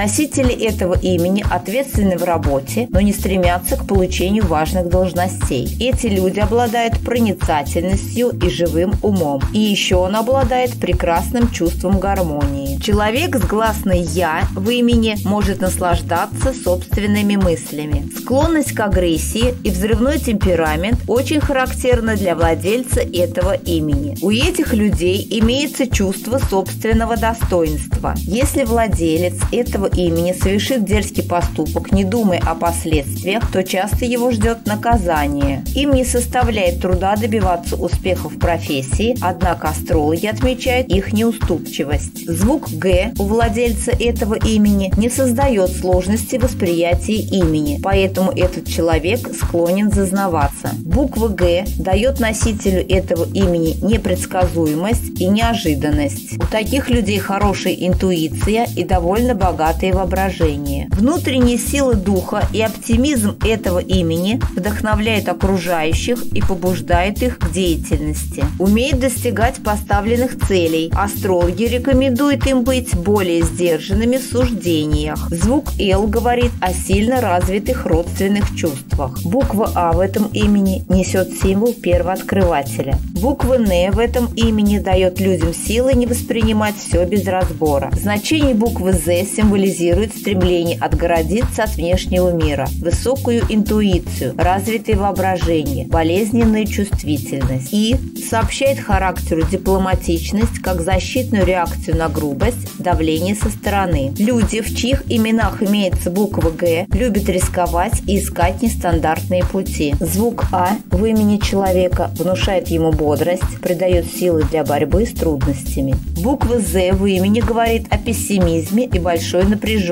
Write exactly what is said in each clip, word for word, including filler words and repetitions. Носители этого имени ответственны в работе, но не стремятся к получению важных должностей. Эти люди обладают проницательностью и живым умом. И еще он обладает прекрасным чувством гармонии. Человек с гласной «я» в имени может наслаждаться собственными мыслями. Склонность к агрессии и взрывной темперамент очень характерны для владельца этого имени. У этих людей имеется чувство собственного достоинства. Если владелец этого имени совершит дерзкий поступок, не думая о последствиях, то часто его ждет наказание. Им не составляет труда добиваться успеха в профессии, однако астрологи отмечают их неуступчивость. Звук «г» у владельца этого имени не создает сложности восприятия имени, поэтому этот человек склонен зазнаваться. Буква «г» дает носителю этого имени непредсказуемость и неожиданность. У таких людей хорошая интуиция и довольно богатое воображение. Внутренние силы духа и оптимизм этого имени вдохновляют окружающих и побуждают их к деятельности. Умеет достигать поставленных целей. Астрологи рекомендуют им быть более сдержанными в суждениях. Звук «л» говорит о сильно развитых родственных чувствах. Буква «а» в этом имени несет символ первооткрывателя. Буква «н» в этом имени дает людям силы не воспринимать все без разбора. Значение буквы «з» символизирует стремление отгородиться от внешнего мира, высокую интуицию, развитое воображение, болезненную чувствительность. «И» сообщает характеру дипломатичность как защитную реакцию на грубость, давление со стороны. Люди, в чьих именах имеется буква «г», любят рисковать и искать нестандартные пути. Звук «а» в имени человека внушает ему бодрость, придает силы для борьбы с трудностями. Буква «з» в имени говорит о пессимизме и большой напряженности.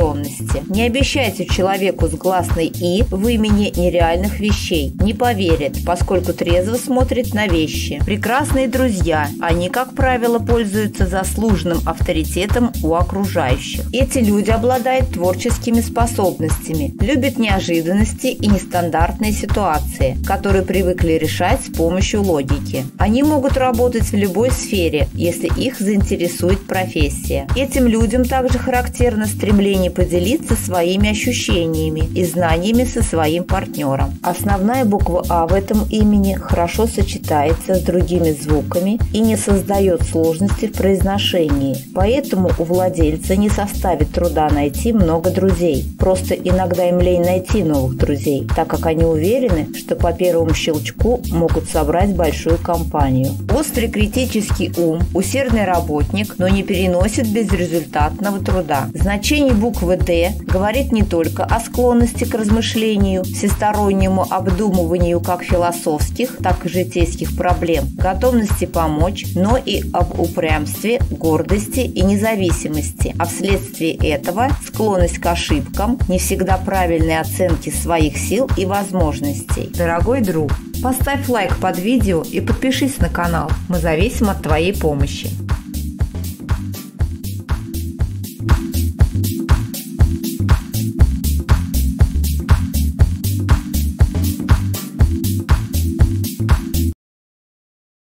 Не обещайте человеку с гласной «и» в имени нереальных вещей. Не поверит, поскольку трезво смотрит на вещи. Прекрасные друзья. Они, как правило, пользуются заслуженным авторитетом у окружающих. Эти люди обладают творческими способностями, любят неожиданности и нестандартные ситуации, которые привыкли решать с помощью логики. Они могут работать в любой сфере, если их заинтересует профессия. Этим людям также характерно стремление поделиться своими ощущениями и знаниями со своим партнером. Основная буква «а» в этом имени хорошо сочетается с другими звуками и не создает сложности в произношении. Поэтому у владельца не составит труда найти много друзей. Просто иногда им лень найти новых друзей, так как они уверены, что по первому щелчку могут собрать большую компанию. Острый критический ум, усердный работник, но не переносит безрезультатного труда. Значение буквы «д» говорит не только о склонности к размышлению, всестороннему обдумыванию как философских, так и житейских проблем, готовности помочь, но и об упрямстве, гордости и независимости, а вследствие этого склонность к ошибкам, не всегда правильной оценке своих сил и возможностей. Дорогой друг, поставь лайк под видео и подпишись на канал. Мы зависим от твоей помощи.